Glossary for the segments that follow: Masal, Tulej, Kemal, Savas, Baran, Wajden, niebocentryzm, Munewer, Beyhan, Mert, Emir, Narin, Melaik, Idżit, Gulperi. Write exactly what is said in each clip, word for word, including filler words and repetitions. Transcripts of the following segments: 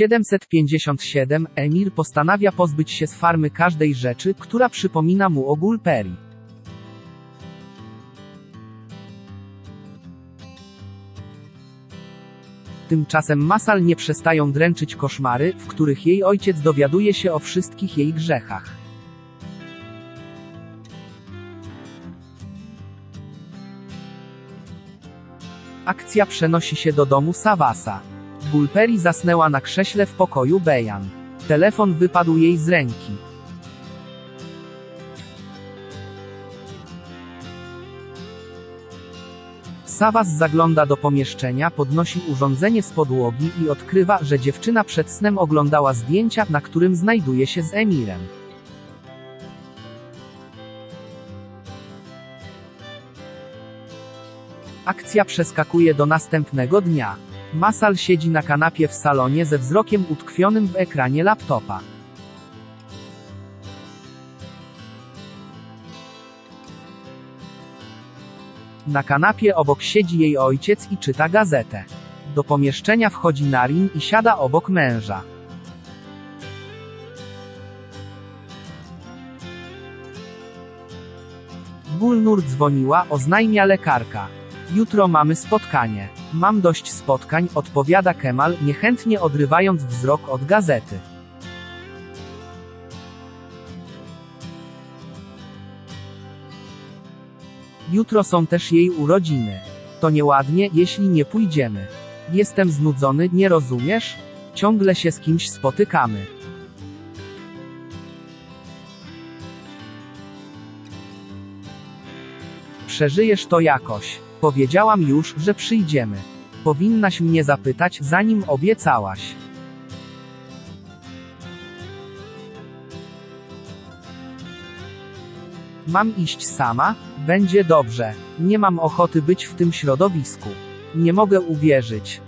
siedemset pięćdziesiąt siedem Emir postanawia pozbyć się z farmy każdej rzeczy, która przypomina mu o Gulperi. Tymczasem Masal nie przestają dręczyć koszmary, w których jej ojciec dowiaduje się o wszystkich jej grzechach. Akcja przenosi się do domu Savasa. Gulperi zasnęła na krześle w pokoju Beyhan. Telefon wypadł jej z ręki. Savas zagląda do pomieszczenia, podnosi urządzenie z podłogi i odkrywa, że dziewczyna przed snem oglądała zdjęcia, na którym znajduje się z Emirem. Akcja przeskakuje do następnego dnia. Masal siedzi na kanapie w salonie ze wzrokiem utkwionym w ekranie laptopa. Na kanapie obok siedzi jej ojciec i czyta gazetę. Do pomieszczenia wchodzi Narin i siada obok męża. Ból nur dzwoniła, oznajmia lekarka. Jutro mamy spotkanie. Mam dość spotkań, odpowiada Kemal, niechętnie odrywając wzrok od gazety. Jutro są też jej urodziny. To nieładnie, jeśli nie pójdziemy. Jestem znudzony, nie rozumiesz? Ciągle się z kimś spotykamy. Przeżyjesz to jakoś. Powiedziałam już, że przyjdziemy. Powinnaś mnie zapytać, zanim obiecałaś. Mam iść sama? Będzie dobrze. Nie mam ochoty być w tym środowisku. Nie mogę uwierzyć.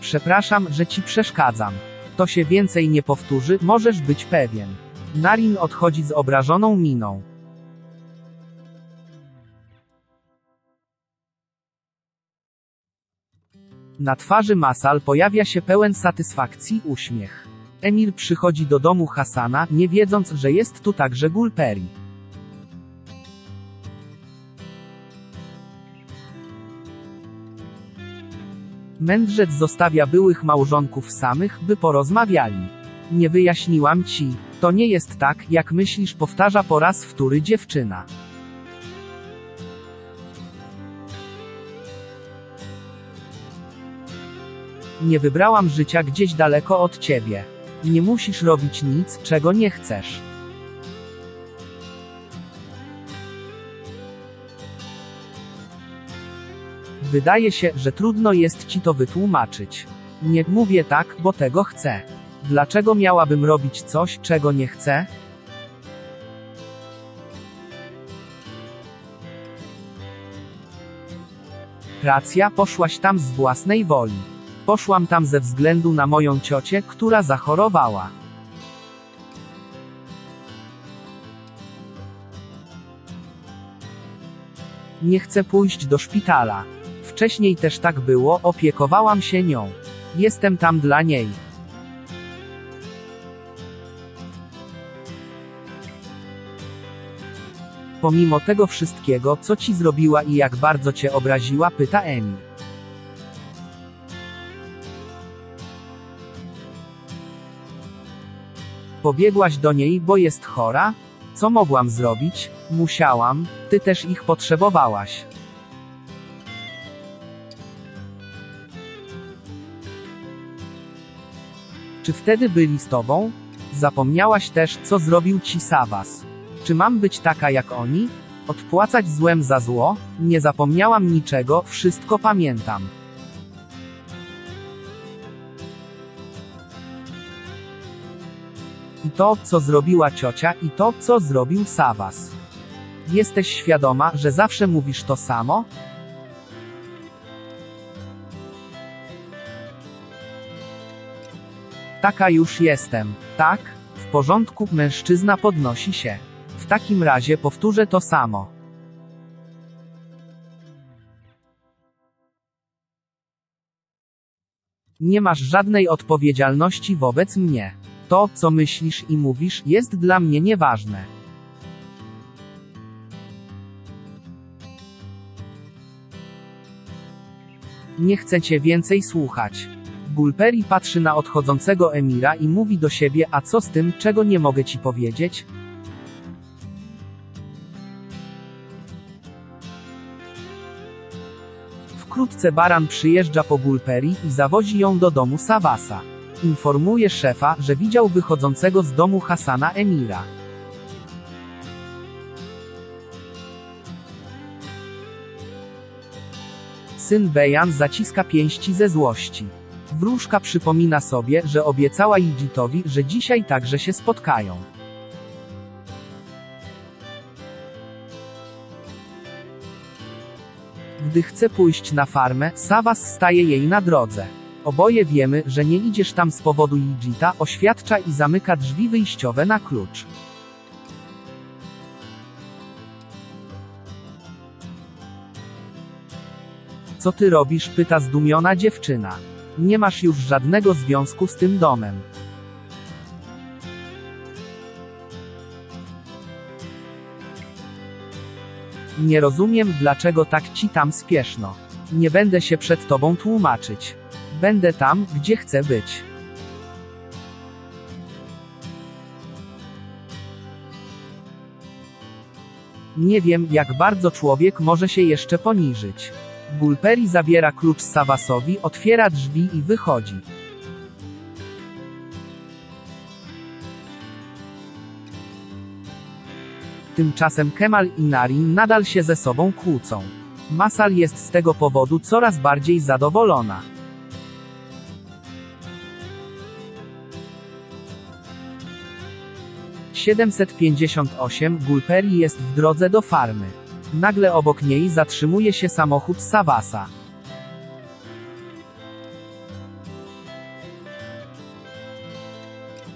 Przepraszam, że ci przeszkadzam. To się więcej nie powtórzy, możesz być pewien. Narin odchodzi z obrażoną miną. Na twarzy Masal pojawia się pełen satysfakcji uśmiech. Emir przychodzi do domu Hasana, nie wiedząc, że jest tu także Gulperi. Mędrzec zostawia byłych małżonków samych, by porozmawiali. Nie wyjaśniłam ci. To nie jest tak, jak myślisz, powtarza po raz wtóry dziewczyna. Nie wybrałam życia gdzieś daleko od ciebie. Nie musisz robić nic, czego nie chcesz. Wydaje się, że trudno jest ci to wytłumaczyć. Nie mówię tak, bo tego chcę. Dlaczego miałabym robić coś, czego nie chcę? Racja, poszłaś tam z własnej woli. Poszłam tam ze względu na moją ciocię, która zachorowała. Nie chcę pójść do szpitala. Wcześniej też tak było, opiekowałam się nią. Jestem tam dla niej. Pomimo tego wszystkiego, co ci zrobiła i jak bardzo cię obraziła, pyta Emir. Pobiegłaś do niej, bo jest chora? Co mogłam zrobić? Musiałam, ty też ich potrzebowałaś. Czy wtedy byli z tobą? Zapomniałaś też, co zrobił ci Savas. Czy mam być taka jak oni? Odpłacać złem za zło? Nie zapomniałam niczego, wszystko pamiętam. I to, co zrobiła ciocia, i to, co zrobił Savas. Jesteś świadoma, że zawsze mówisz to samo? Taka już jestem, tak? W porządku, mężczyzna podnosi się. W takim razie powtórzę to samo. Nie masz żadnej odpowiedzialności wobec mnie. To, co myślisz i mówisz, jest dla mnie nieważne. Nie chcę cię więcej słuchać. Gulperi patrzy na odchodzącego Emira i mówi do siebie, a co z tym, czego nie mogę ci powiedzieć? Wkrótce Baran przyjeżdża po Gulperi i zawozi ją do domu Savasa. Informuje szefa, że widział wychodzącego z domu Hasana Emira. Syn Beyhan zaciska pięści ze złości. Wróżka przypomina sobie, że obiecała Idżitowi, że dzisiaj także się spotkają. Gdy chce pójść na farmę, Savas staje jej na drodze. Oboje wiemy, że nie idziesz tam z powodu Idżita, oświadcza i zamyka drzwi wyjściowe na klucz. Co ty robisz? Pyta zdumiona dziewczyna. Nie masz już żadnego związku z tym domem. Nie rozumiem, dlaczego tak ci tam spieszno. Nie będę się przed tobą tłumaczyć. Będę tam, gdzie chcę być. Nie wiem, jak bardzo człowiek może się jeszcze poniżyć. Gulperi zabiera klucz Savasowi, otwiera drzwi i wychodzi. Tymczasem Kemal i Narin nadal się ze sobą kłócą. Masal jest z tego powodu coraz bardziej zadowolona. siedemset pięćdziesiąt osiem Gulperi jest w drodze do farmy. Nagle obok niej zatrzymuje się samochód Savasa.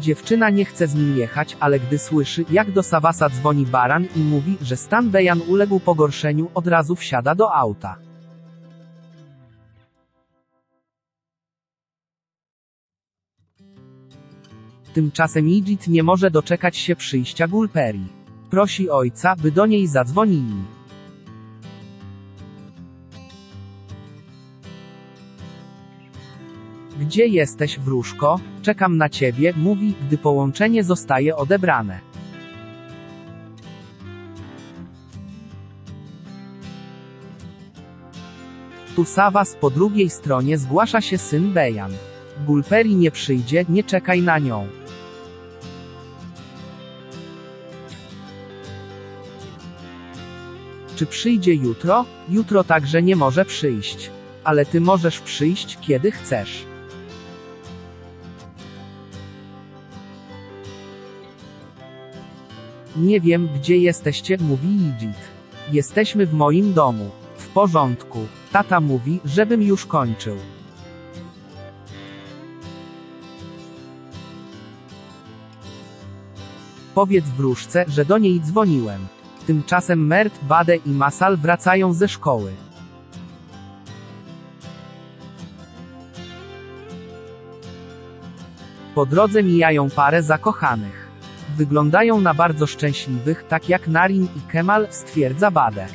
Dziewczyna nie chce z nim jechać, ale gdy słyszy, jak do Savasa dzwoni Baran i mówi, że stan Beyhan uległ pogorszeniu, od razu wsiada do auta. Tymczasem Idżit nie może doczekać się przyjścia Gulperi. Prosi ojca, by do niej zadzwonili. Gdzie jesteś, wróżko? Czekam na ciebie, mówi, gdy połączenie zostaje odebrane. Tu Savas po drugiej stronie zgłasza się syn Beyhan. Gulperi nie przyjdzie, nie czekaj na nią. Czy przyjdzie jutro? Jutro także nie może przyjść. Ale ty możesz przyjść, kiedy chcesz. Nie wiem, gdzie jesteście, mówi Idżit. Jesteśmy w moim domu. W porządku. Tata mówi, żebym już kończył. Powiedz wróżce, że do niej dzwoniłem. Tymczasem Mert, Bade i Masal wracają ze szkoły. Po drodze mijają parę zakochanych. Wyglądają na bardzo szczęśliwych, tak jak Narin i Kemal, stwierdza Bade.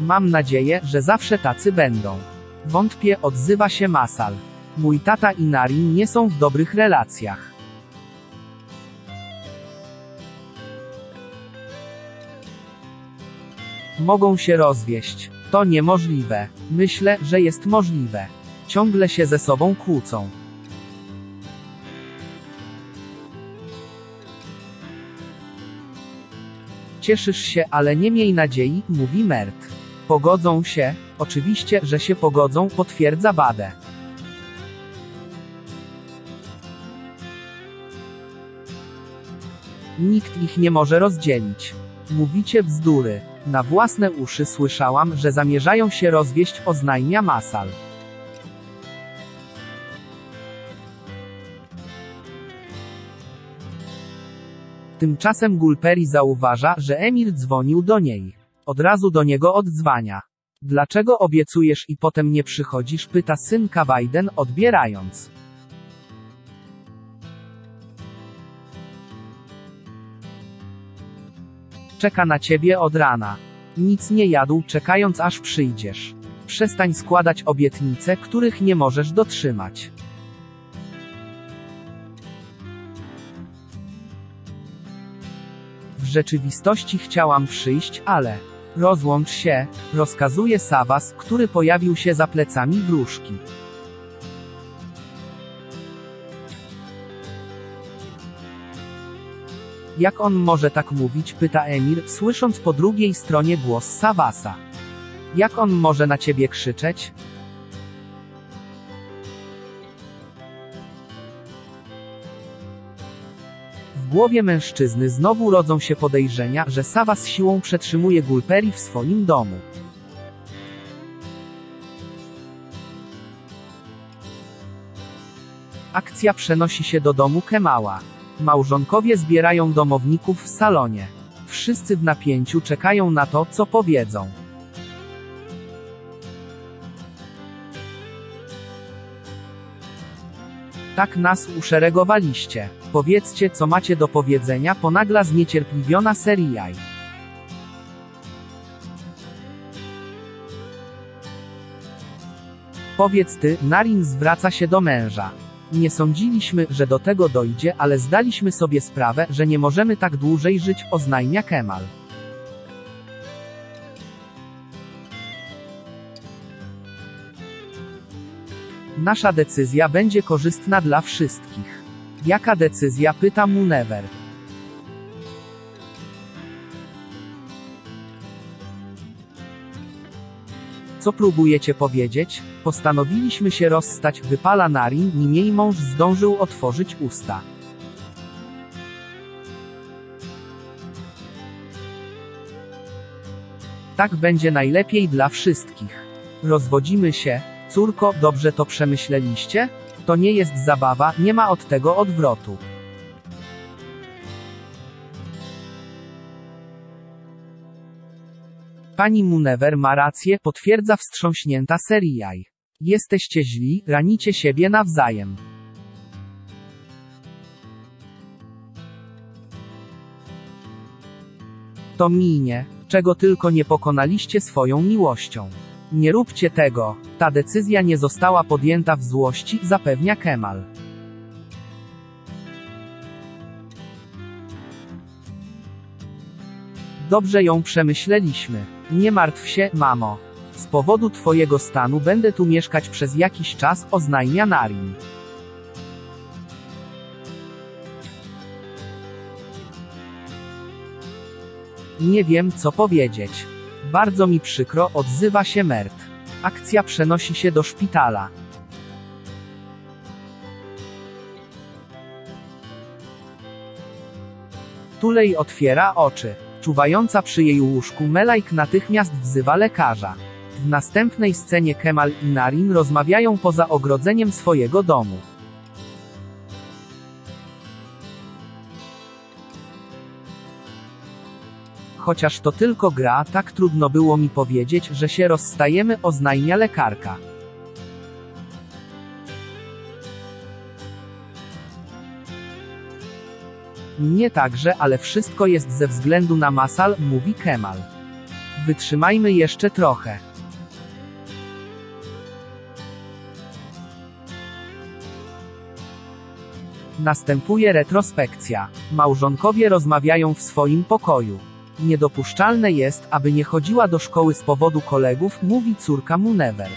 Mam nadzieję, że zawsze tacy będą. Wątpię, odzywa się Masal. Mój tata i Narin nie są w dobrych relacjach. Mogą się rozwieść. To niemożliwe. Myślę, że jest możliwe. Ciągle się ze sobą kłócą. Cieszysz się, ale nie miej nadziei, mówi Mert. Pogodzą się? Oczywiście, że się pogodzą, potwierdza Bade. Nikt ich nie może rozdzielić. Mówicie bzdury. Na własne uszy słyszałam, że zamierzają się rozwieść, oznajmia Masal. Tymczasem Gulperi zauważa, że Emir dzwonił do niej. Od razu do niego oddzwania. Dlaczego obiecujesz i potem nie przychodzisz? Pyta synka Wajden, odbierając. Czeka na ciebie od rana. Nic nie jadł, czekając aż przyjdziesz. Przestań składać obietnice, których nie możesz dotrzymać. W rzeczywistości chciałam przyjść, ale... Rozłącz się, rozkazuje Savas, który pojawił się za plecami wróżki. Jak on może tak mówić? Pyta Emir, słysząc po drugiej stronie głos Savasa. Jak on może na ciebie krzyczeć? W głowie mężczyzny znowu rodzą się podejrzenia, że Savas siłą przetrzymuje Gulperi w swoim domu. Akcja przenosi się do domu Kemala. Małżonkowie zbierają domowników w salonie. Wszyscy w napięciu czekają na to, co powiedzą. Tak nas uszeregowaliście. Powiedzcie, co macie do powiedzenia, ponagla zniecierpliwiona Serijaj. Powiedz ty, Narin zwraca się do męża. Nie sądziliśmy, że do tego dojdzie, ale zdaliśmy sobie sprawę, że nie możemy tak dłużej żyć, oznajmia Kemal. Nasza decyzja będzie korzystna dla wszystkich. Jaka decyzja? Pyta Munewer. Co próbujecie powiedzieć? Postanowiliśmy się rozstać, wypala Narin, nim jej mąż zdążył otworzyć usta. Tak będzie najlepiej dla wszystkich. Rozwodzimy się. Córko, dobrze to przemyśleliście? To nie jest zabawa, nie ma od tego odwrotu. Pani Munewer ma rację, potwierdza wstrząśnięta Serijaj. Jesteście źli, ranicie siebie nawzajem. To minie, czego tylko nie pokonaliście swoją miłością. Nie róbcie tego, ta decyzja nie została podjęta w złości, zapewnia Kemal. Dobrze ją przemyśleliśmy. Nie martw się, mamo. Z powodu twojego stanu będę tu mieszkać przez jakiś czas, oznajmia Narin. Nie wiem, co powiedzieć. Bardzo mi przykro, odzywa się Mert. Akcja przenosi się do szpitala. Tulej otwiera oczy. Czuwająca przy jej łóżku Melaik natychmiast wzywa lekarza. W następnej scenie Kemal i Narin rozmawiają poza ogrodzeniem swojego domu. Chociaż to tylko gra, tak trudno było mi powiedzieć, że się rozstajemy, oznajmia lekarka. Nie także, ale wszystko jest ze względu na Masal, mówi Kemal. Wytrzymajmy jeszcze trochę. Następuje retrospekcja. Małżonkowie rozmawiają w swoim pokoju. Niedopuszczalne jest, aby nie chodziła do szkoły z powodu kolegów, mówi córka Munewer.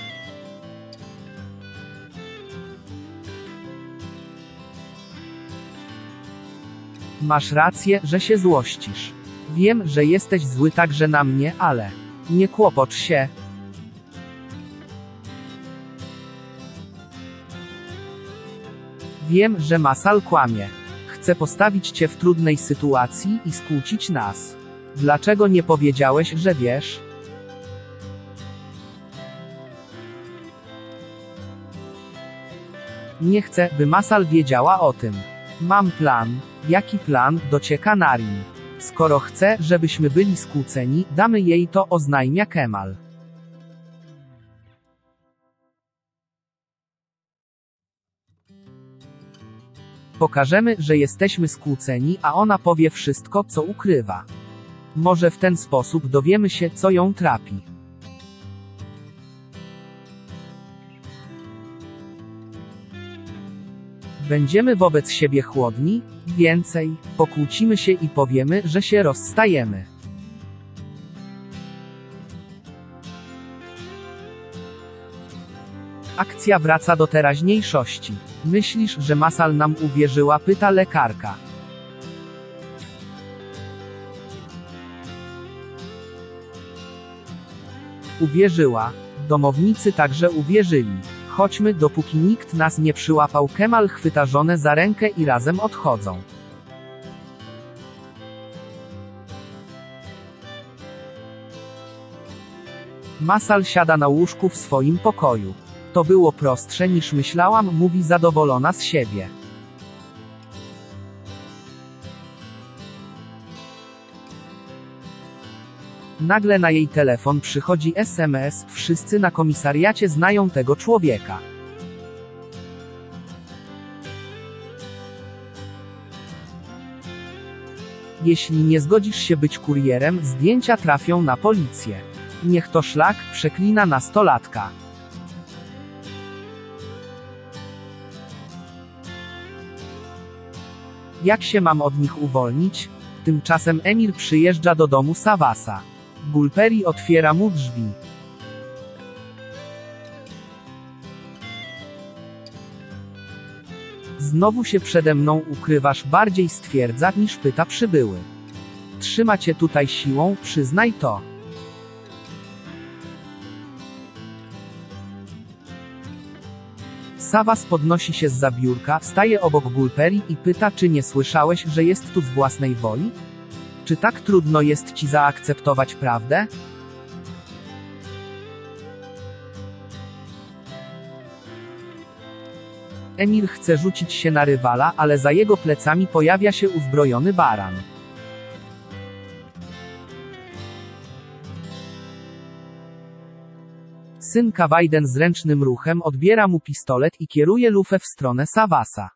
Masz rację, że się złościsz. Wiem, że jesteś zły także na mnie, ale... Nie kłopocz się. Wiem, że Masal kłamie. Chce postawić cię w trudnej sytuacji i skłócić nas. Dlaczego nie powiedziałeś, że wiesz? Nie chcę, by Masal wiedziała o tym. Mam plan. Jaki plan? Docieka Narin. Skoro chce, żebyśmy byli skłóceni, damy jej to, oznajmia Kemal. Pokażemy, że jesteśmy skłóceni, a ona powie wszystko, co ukrywa. Może w ten sposób dowiemy się, co ją trapi. Będziemy wobec siebie chłodni, więcej, pokłócimy się i powiemy, że się rozstajemy. Akcja wraca do teraźniejszości. Myślisz, że Masal nam uwierzyła? Pyta lekarka. Uwierzyła. Domownicy także uwierzyli. Chodźmy, dopóki nikt nas nie przyłapał. Kemal chwyta żonę za rękę i razem odchodzą. Masal siada na łóżku w swoim pokoju. To było prostsze niż myślałam, mówi zadowolona z siebie. Nagle na jej telefon przychodzi S M S, wszyscy na komisariacie znają tego człowieka. Jeśli nie zgodzisz się być kurierem, zdjęcia trafią na policję. Niech to szlak, przeklina nastolatka. Jak się mam od nich uwolnić? Tymczasem Emir przyjeżdża do domu Savasa. Gulperi otwiera mu drzwi. Znowu się przede mną ukrywasz, bardziej stwierdza, niż pyta przybyły. Trzyma cię tutaj siłą, przyznaj to. Savas podnosi się zza biurka, staje obok Gulperi i pyta, czy nie słyszałeś, że jest tu z własnej woli? Czy tak trudno jest ci zaakceptować prawdę? Emir chce rzucić się na rywala, ale za jego plecami pojawia się uzbrojony Baran. Synka Wajden zręcznym ruchem odbiera mu pistolet i kieruje lufę w stronę Savasa.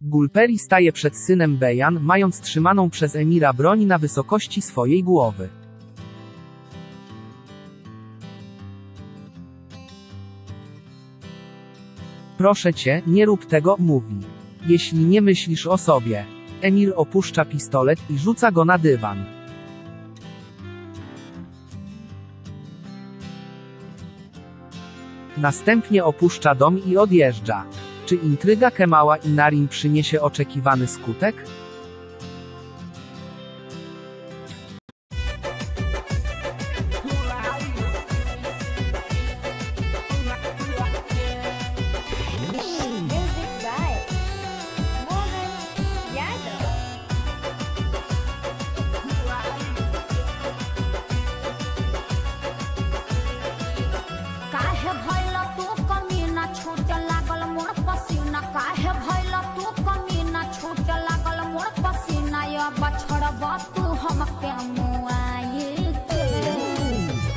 Gulperi staje przed synem Beyhan, mając trzymaną przez Emira broń na wysokości swojej głowy. Proszę cię, nie rób tego, mówi. Jeśli nie myślisz o sobie. Emir opuszcza pistolet i rzuca go na dywan. Następnie opuszcza dom i odjeżdża. Czy intryga Kemała i Narin przyniesie oczekiwany skutek?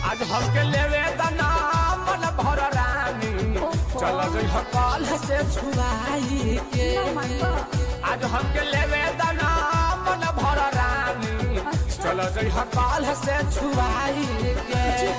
आज हमके लेवे दाना मन भर रानी चल जइह काल से छुआई के